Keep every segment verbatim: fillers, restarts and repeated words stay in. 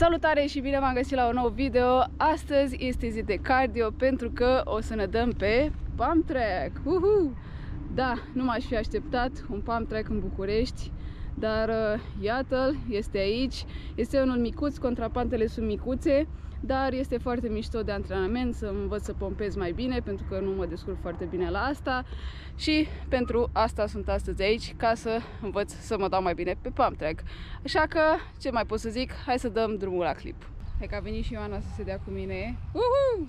Salutare și bine v-am găsit la un nou video. Astăzi este zi de cardio pentru că o să ne dăm pe Pump Track. Uhu! Da, nu m-aș fi așteptat un Pump Track în București, dar uh, iată-l, este aici. Este unul micuț, contrapantele sunt micuțe, dar este foarte mișto de antrenament, să învăț să pompez mai bine, pentru că nu mă descurc foarte bine la asta. Și pentru asta sunt astăzi aici, ca să învăț să mă dau mai bine pe Pump Track. Așa că, ce mai pot să zic, hai să dăm drumul la clip. Hai că a venit și Ioana să se dea cu mine. Uhu!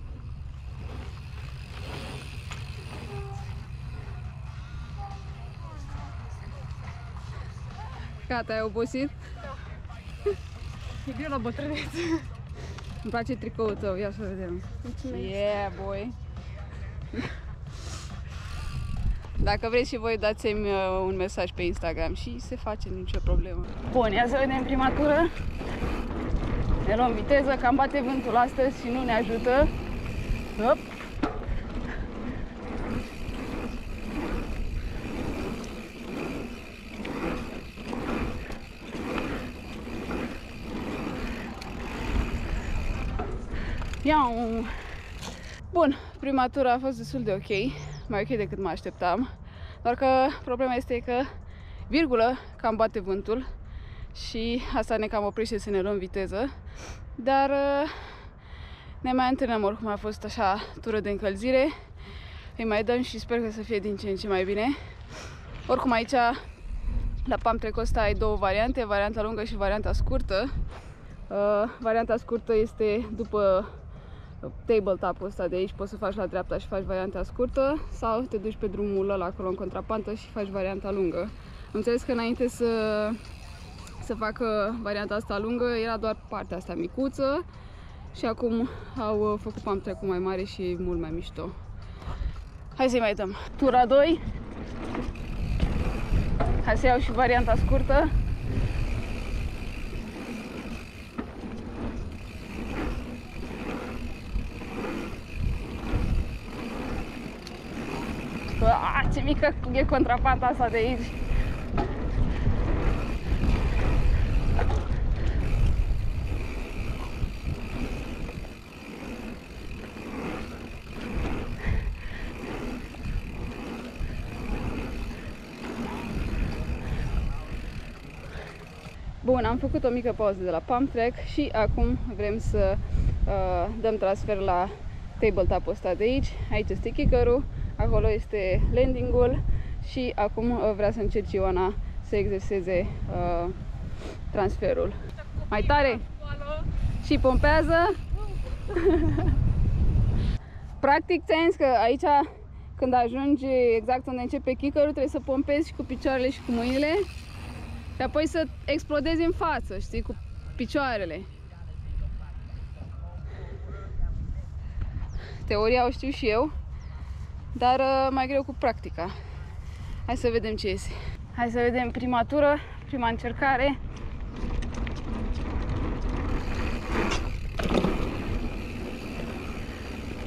Gata, ai obosit? E greu la bătrânețe. Îmi place tricoul tău, ia să vedem. Mulțumesc! Yeah, boy! Dacă vreți și voi, dați-mi un mesaj pe Instagram și se face, nicio problemă. Bun, ia să vedem prima tură. Ne luăm viteză, cam bate vântul astăzi și nu ne ajută. Hop. Iau. Bun, prima tură a fost destul de ok, mai ok decât mă așteptam, doar că problema este că, virgulă, cam bate vântul și asta ne cam oprește să ne luăm viteză, dar ne mai antrenăm, oricum a fost așa tură de încălzire, îi mai dăm și sper că să fie din ce în ce mai bine. Oricum aici, la Pump Track-ul ăsta ai două variante, varianta lungă și varianta scurtă. Uh, varianta scurtă este după tabletop-ul ăsta de aici, poți să faci la dreapta și faci varianta scurtă sau te duci pe drumul ăla acolo în contrapantă și faci varianta lungă. Înțeles că înainte să, să facă varianta asta lungă era doar partea asta micuță și acum au făcut Pump Track-ul mai mare și mult mai mișto. Hai să-i mai dăm. Tura doi. Hai să iau și varianta scurtă. Ah, ce mică e contrapanta asta de aici. Bun, am făcut o mică pauză de la Pump Track și acum vrem să uh, dăm transfer la tabletop-ul ăsta de aici. Aici este kicker-ul. Acolo este landing-ul și acum vrea să încerce Ioana să exerseze uh, transferul. Mai tare! Și pompează! Practic, ți-am zis că aici, când ajungi exact unde începe kicker-ul, trebuie să pompezi și cu picioarele și cu mâinile și apoi să explodezi în față, știi, cu picioarele. Teoria o știu și eu, dar mai greu cu practica. Hai să vedem ce iese. Hai să vedem prima tură, prima încercare.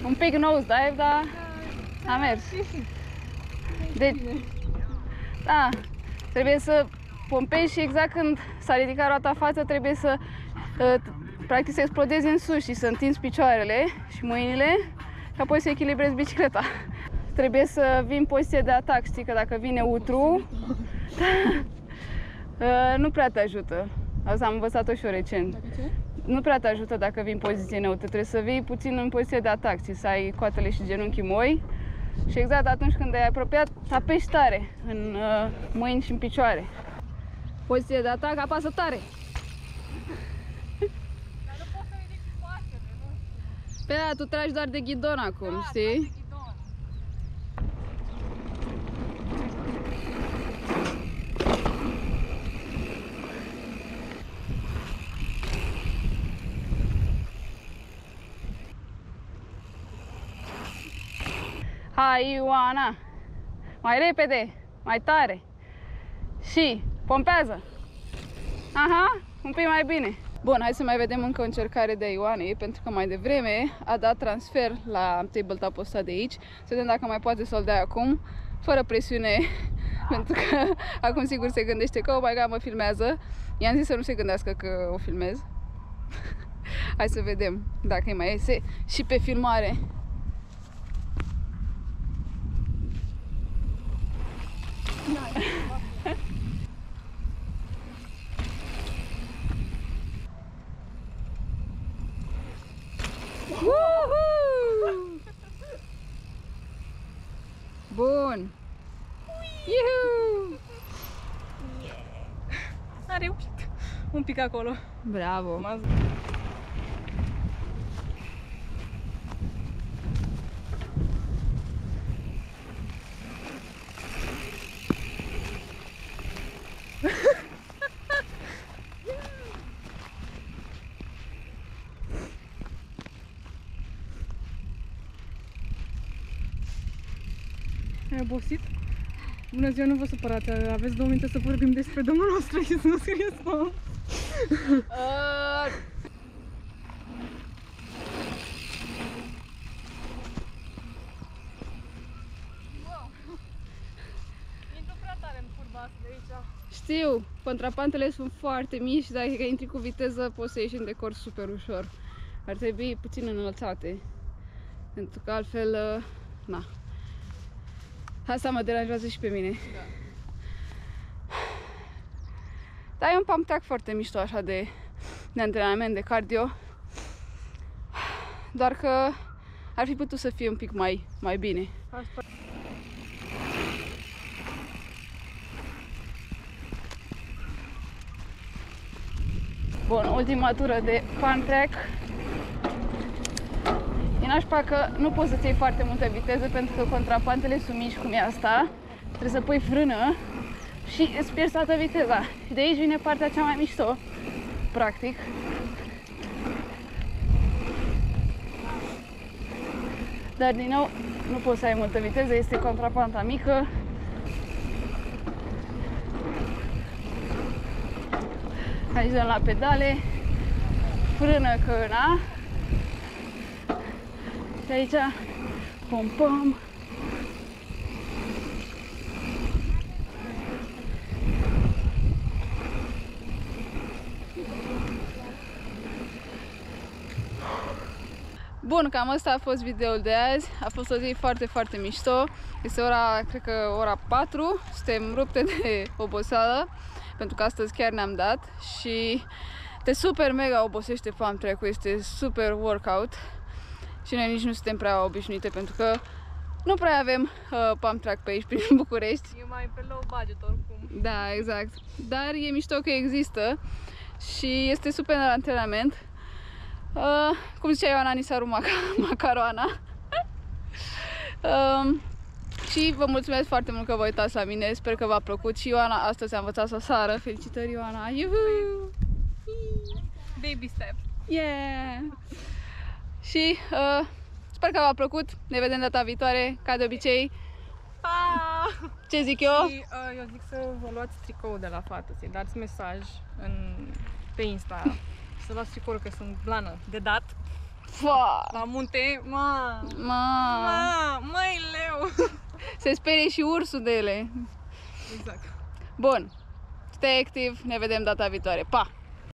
Un pic nose dive, dar a mers. Deci, da, trebuie să pompești și exact când s-a ridicat roata față, trebuie să practic să explodezi în sus și să întinzi picioarele și mâinile și apoi să echilibrezi bicicleta. Trebuie să vii în poziție de atac, știi că dacă vine neutru, nu prea te ajută. Asta am învățat-o și eu recent. Nu prea te ajută dacă vii în poziție neutră, trebuie să vii puțin în poziție de atac, știi, să ai coatele și genunchii moi și exact atunci când ai apropiat, tapești tare în uh, mâini și în picioare. Poziție de atac, apasă tare! Dar nu poți să ridici coatele, nu? Pe da, tu tragi doar de ghidon acum, da, știi? Hai, Ioana! Mai repede, mai tare! Și pompează! Aha, un pic mai bine! Bun, hai să mai vedem încă o încercare de Ioanei, pentru că mai devreme a dat transfer la tabletop-ul ăsta de aici. Să vedem dacă mai poate să-l dea acum, fără presiune, pentru că acum sigur se gândește că, oh my God, mă filmează. I-am zis să nu se gândească că o filmez. Hai să vedem dacă îi mai iese și pe filmare. Bun! Iuhu! Yeah. A reușit! Un pic acolo. Bravo! Ai obosit? Bună ziua, nu vă supărați, aveți două minute să vorbim despre Domnul nostru și să nu scrieți spam. Wow! Intru prea tare în curba asta de aici. Știu, păntrapantele sunt foarte mici, dar dacă intri cu viteză poți să ieși în decor super ușor. Ar trebui puțin înălțate, pentru că altfel, na. Asta mă deranjează și pe mine. Da. Dar e un pump track foarte mișto așa de, de antrenament, de cardio. Doar că ar fi putut să fie un pic mai, mai bine. Asta... Bun, ultima tură de pump track. E nașpa că nu poți să-ți iei foarte multă viteză pentru că contrapantele sunt mici cum e asta. Trebuie să pui frână și îți pierzi toată viteza. De aici vine partea cea mai mișto, practic. Dar din nou nu poți să ai multă viteză, este contrapanta mică. Aici dăm la pedale, frână căna. Și aici, pom-pom. Bun, cam asta a fost videoul de azi. A fost o zi foarte, foarte mișto. Este ora, cred că ora patru. Suntem rupte de oboseală, pentru că astăzi chiar ne-am dat. Și te super mega obosește pump track-ul. Este super workout. Și noi nici nu suntem prea obișnuite, pentru că nu prea avem uh, pump track pe aici, prin București. E mai pe low budget oricum. Da, exact. Dar e mișto că există și este super în antrenament. Uh, cum zicea Ioana, ni s-a rupt mac macaroana. uh, și vă mulțumesc foarte mult că vă uitați la mine, sper că v-a plăcut. Și Ioana astăzi a învățat să sară. Felicitări, Ioana! Iuhu! Baby step! Yeah! Și uh, sper că v-a plăcut, ne vedem data viitoare, ca de obicei. Pa! Ce zic eu? Și, uh, eu zic să vă luați tricou de la fată, să-i dați mesaj în, pe Insta și să luați tricoul, că sunt blană de dat. La, la munte, ma! Ma! Ma! Măi, leu! Se sperie și ursul de ele. Exact. Bun, stay active, ne vedem data viitoare, pa!